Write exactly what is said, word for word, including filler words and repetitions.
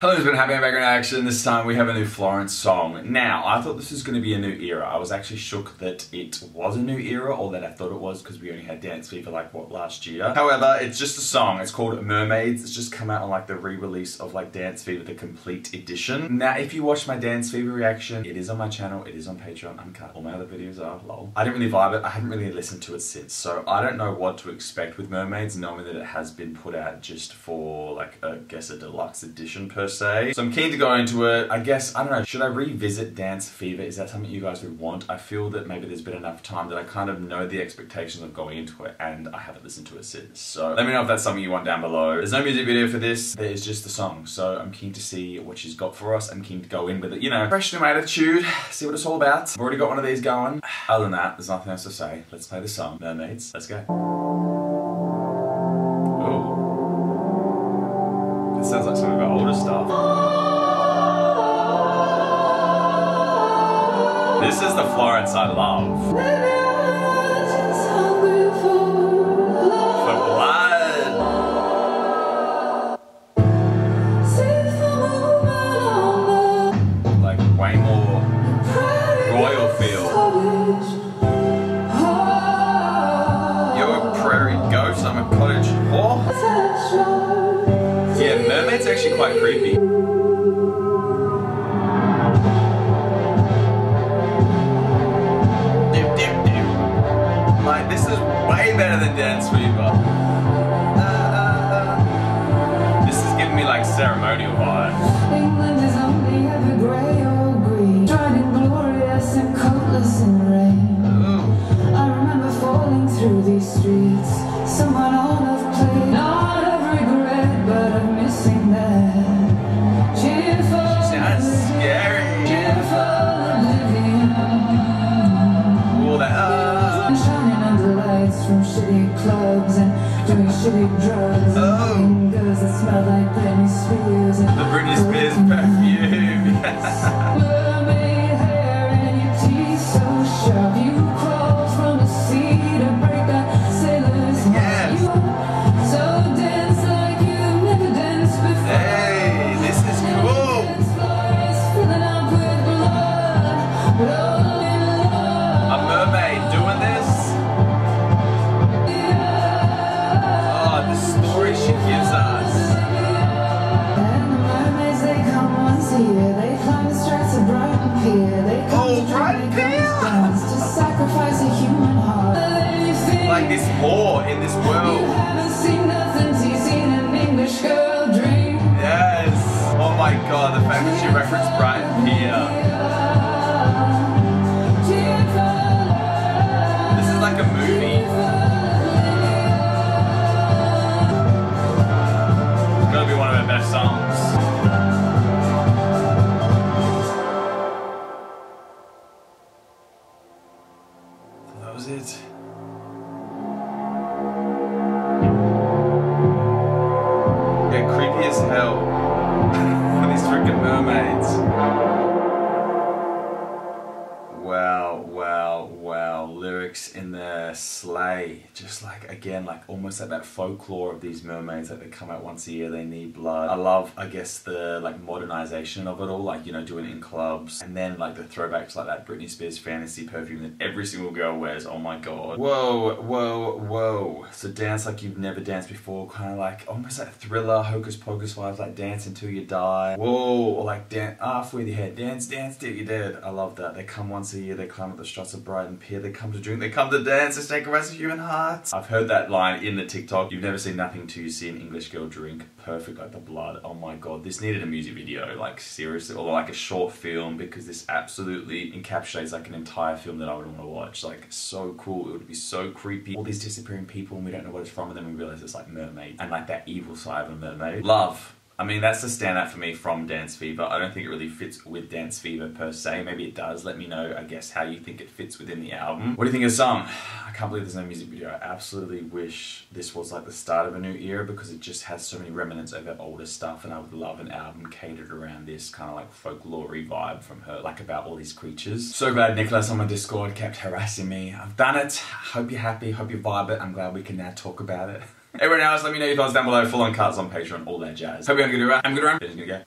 Hello, it's been Happy and Background Action. This time we have a new Florence song. Now, I thought this was going to be a new era. I was actually shook that it was a new era, or that I thought it was, because we only had Dance Fever like, what, last year? However, it's just a song. It's called Mermaids. It's just come out on like the re-release of like Dance Fever, the complete edition. Now, if you watch my Dance Fever reaction, it is on my channel, it is on Patreon, uncut. All my other videos are, lol. I didn't really vibe it, I haven't really listened to it since, so I don't know what to expect with Mermaids, knowing that it has been put out just for like, I guess, a deluxe edition person. Say. So I'm keen to go into it. I guess, I don't know, should I revisit Dance Fever? Is that something you guys would want? I feel that maybe there's been enough time that I kind of know the expectations of going into it, and I haven't listened to it since. So let me know if that's something you want down below. There's no music video for this, there's just the song. So I'm keen to see what she's got for us. I'm keen to go in with it, you know, fresh new attitude, see what it's all about. I've already got one of these going. Other than that, there's nothing else to say. Let's play the song, Mermaids. Let's go. Ooh. It sounds like something. Stuff. This is the Florence I love. For blood. Like way more royal feel. You're a prairie ghost, I'm a cottage whore. Yeah, Mermaid's actually quite creepy. Like, this is way better than Dance Fever. Uh, uh, uh. This is giving me like ceremonial vibes. England is only ever grey or green, shining glorious and coatless in rain. Ooh. I remember falling through these streets, someone all of played. Not of regret, but of missing that cheerful. She sounds scary. Cheerful. All that. Uh. Shining under lights from shitty clubs and doing shitty drugs. Oh. And fingers that smell like Britney Spears. And the Britney Spears perfume. Yes. Like this whore in this world. You haven't seen nothing till you've seen an English girl dream. Yes. Oh my god, the fact that she referenced Brighton Pier. This is like a movie. It's gonna be one of her best songs. That was it. Creepy as hell. These freaking mermaids. Wow, wow, wow. Lyrics in the sleigh. Just like, again, like almost like that folklore of these mermaids, like they come out once a year, they need blood. I love, I guess, the like modernization of it all, like, you know, doing it in clubs. And then like the throwbacks like that Britney Spears fantasy perfume that every single girl wears. Oh my god. Whoa, whoa, whoa. So dance like you've never danced before, kind of like almost like thriller, Hocus Pocus vibes, like dance until you die. Whoa, or like dance halfway to your head. Dance, dance till you're dead. I love that. They come once a year, they climb up the struts of Brighton Pier, they come to drink, they come to dance, they sacrifice a human heart. I've heard that line in the TikTok, you've never seen nothing till you see an English girl drink. Perfect, like the blood. Oh my god, this needed a music video, like seriously, or like a short film, because this absolutely encapsulates like an entire film that I would want to watch. Like, so cool, it would be so creepy. All these disappearing people and we don't know what it's from, and then we realize it's like mermaid, and like that evil side of a mermaid. Love. I mean, that's the standout for me from Dance Fever. I don't think it really fits with Dance Fever per se. Maybe it does. Let me know, I guess, how you think it fits within the album. What do you think of the song? I can't believe there's no music video. I absolutely wish this was like the start of a new era, because it just has so many remnants of her older stuff, and I would love an album catered around this kind of like folklore-y vibe from her, like about all these creatures. So glad Nicholas on my Discord kept harassing me. I've done it. Hope you're happy. Hope you vibe it. I'm glad we can now talk about it. Everyone else, let me know your thoughts down below. Full on cards on Patreon, all that jazz. Hope you're having a good run. I'm gonna run. Gonna go.